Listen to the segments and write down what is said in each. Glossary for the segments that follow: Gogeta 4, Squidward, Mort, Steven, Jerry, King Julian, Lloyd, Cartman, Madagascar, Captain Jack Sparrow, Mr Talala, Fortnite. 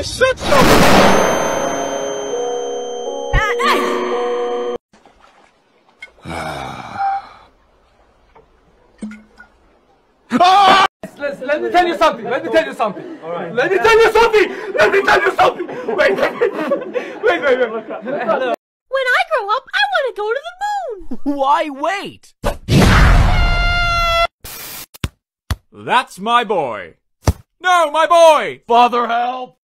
Essential! Let me tell you something. All right. Wait. When I grow up, I want to go to the moon. Why wait? That's my boy. No, my boy! Father, help!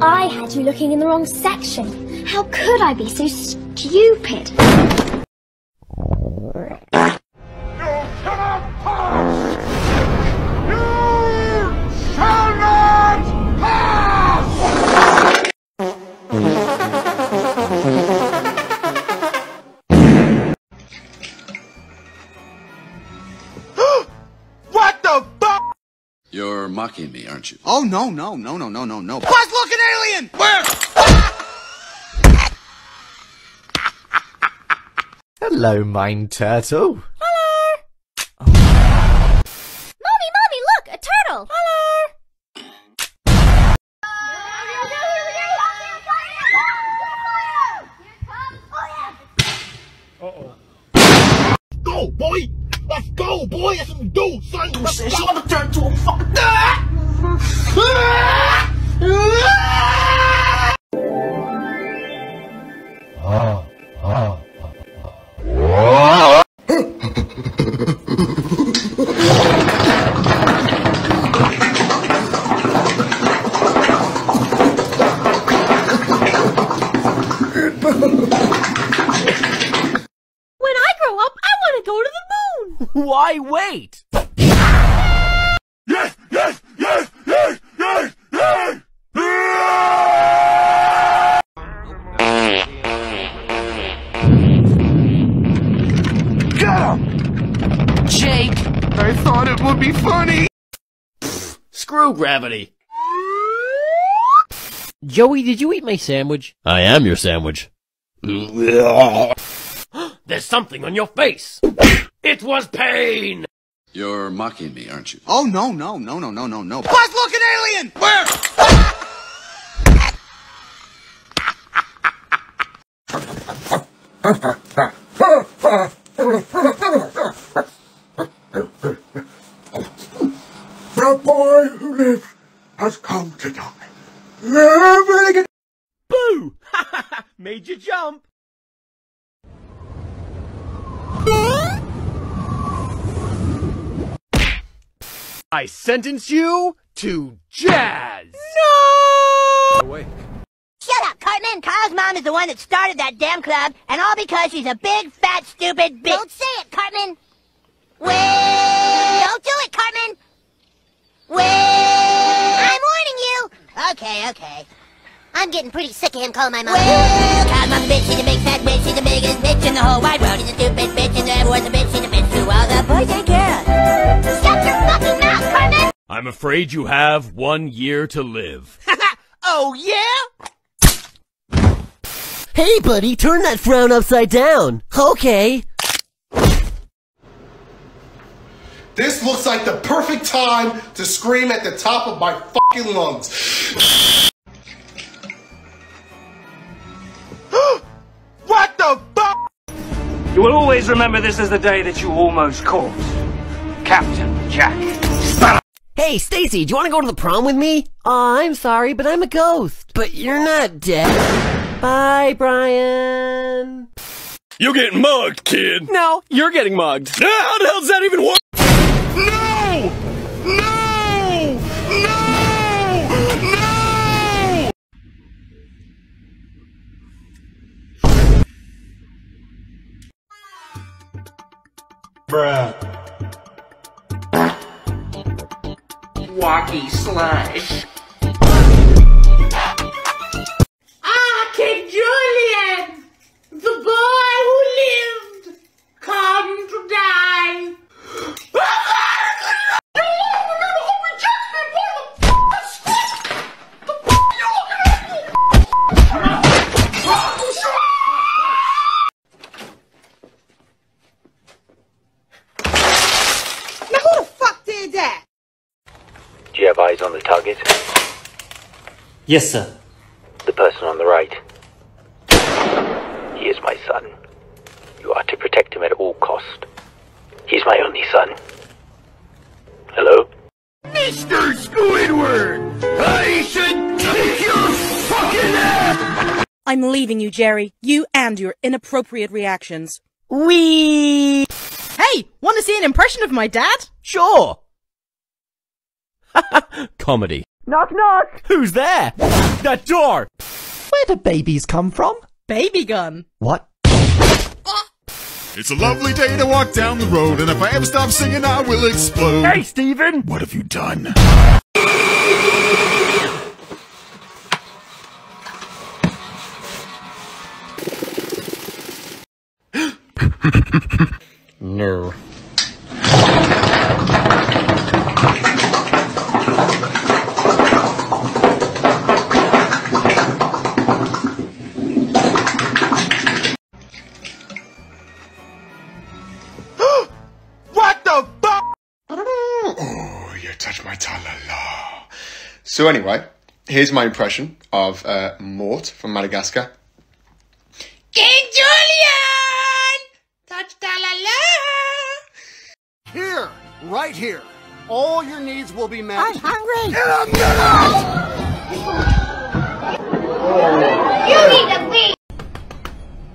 I had you looking in the wrong section. How could I be so stupid? You're mocking me, aren't you? Oh, no. Buzz, look, an alien! Where? Hello, Mime Turtle. Hello! Oh. Mommy, look, a turtle! Hello! Go, boy! Let's go, boy! That's what we do, son! She wanna turn to a fucking... When I grow up, I wanna go to the... Why wait? Yes! Get him! Jake, I thought it would be funny! Pfft, screw gravity. Joey, did you eat my sandwich? I am your sandwich. There's something on your face! It was pain! You're mocking me, aren't you? Oh, no. Buzz, look, an alien! Where? The boy who lives has come to die. Boo! Made you jump! I sentence you to jazz! No! Awake. Shut up, Cartman! Carl's mom is the one that started that damn club, and all because she's a big, fat, stupid bitch! Don't say it, Cartman! Wait! Don't do it, Cartman! Wait! I'm warning you! Okay. I'm getting pretty sick of him calling my mom. Well, Carl's mom's a bitch, she's a big fat bitch, she's the biggest bitch in the whole wide world. She's a stupid bitch, and everyone's a bitch, she's a bitch who all the boys take care of. Shut your fucking mouth, Cartman! I'm afraid you have 1 year to live. Oh, yeah? Hey, buddy, turn that frown upside down. Okay. This looks like the perfect time to scream at the top of my fucking lungs. What the fuck? You will always remember this as the day that you almost caught Captain Jack Sparrow. Hey, Stacy, do you want to go to the prom with me? Aw, I'm sorry, but I'm a ghost. But you're not dead. Bye, Brian. You're getting mugged, kid. No, you're getting mugged. How the hell does that even work? Bruh. Wacky Slash. Ah, King Julian! The boy who lived, come to die. Who the fuck eyes on the target? Yes, sir. The person on the right. He is my son. You are to protect him at all cost. He's my only son. Hello? Mr. Squidward! I should kick your fucking ass! I'm leaving you, Jerry. You and your inappropriate reactions. Wee! Hey! Wanna see an impression of my dad? Sure! Comedy. Knock knock! Who's there? That door! Where do babies come from? Baby gun. What? It's a lovely day to walk down the road, and if I ever stop singing, I will explode. Hey, Steven! What have you done? No. So anyway, here's my impression of Mort from Madagascar. King Julian! Touch da la la! Here, right here, all your needs will be met. I'm hungry! And I'm not! You need a beat!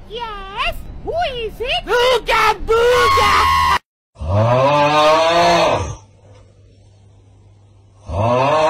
Yes? Who is it? Ooga booga! Oh! Oh!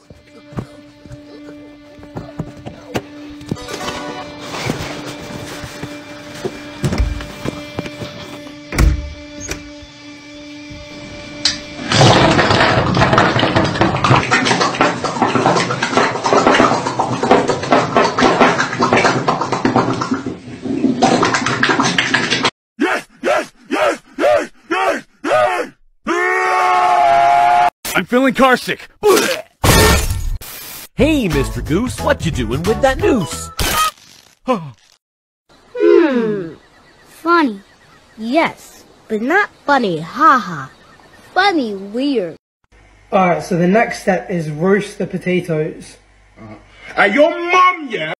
I'm feeling carsick. Hey, Mr. Goose, what you doing with that noose? Funny. Yes, but not funny, haha. Funny, weird. Alright, so the next step is roast the potatoes. Your mum, yeah?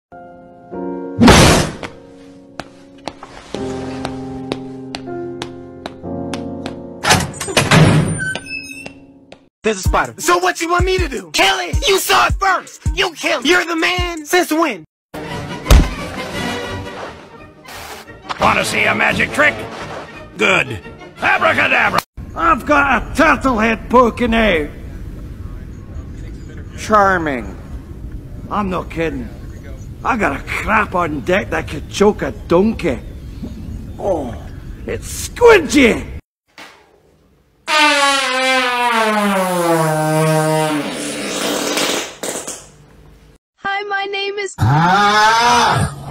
There's a spider. So what you want me to do? Kill it! You saw it first! You killed it! You're the man! Since when? Wanna see a magic trick? Good. Abracadabra! I've got a turtlehead poking out. Charming. I'm not kidding. I got a crap on deck that could choke a donkey. Oh, it's squidgy!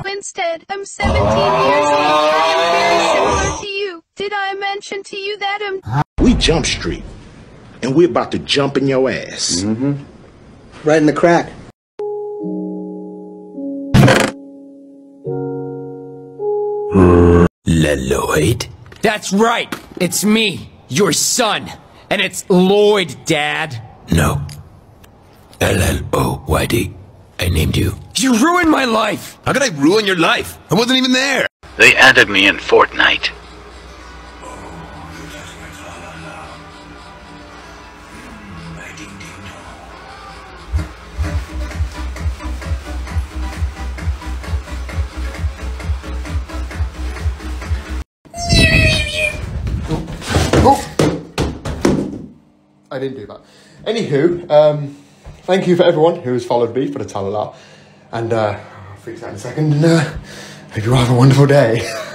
Instead, I'm 17 years old. I am very similar to you. Did I mention to you that I'm... We jump street, and we're about to jump in your ass. Mm-hmm. Right in the crack. Lloyd? That's right. It's me, your son. And it's Lloyd, Dad. No. L-L-O-Y-D. I named you. You ruined my life! How could I ruin your life? I wasn't even there! They added me in Fortnite. Oh. I didn't do that. Anywho, thank you for everyone who has followed me for the talala. And I'll fix that in a second. And hope you have a wonderful day.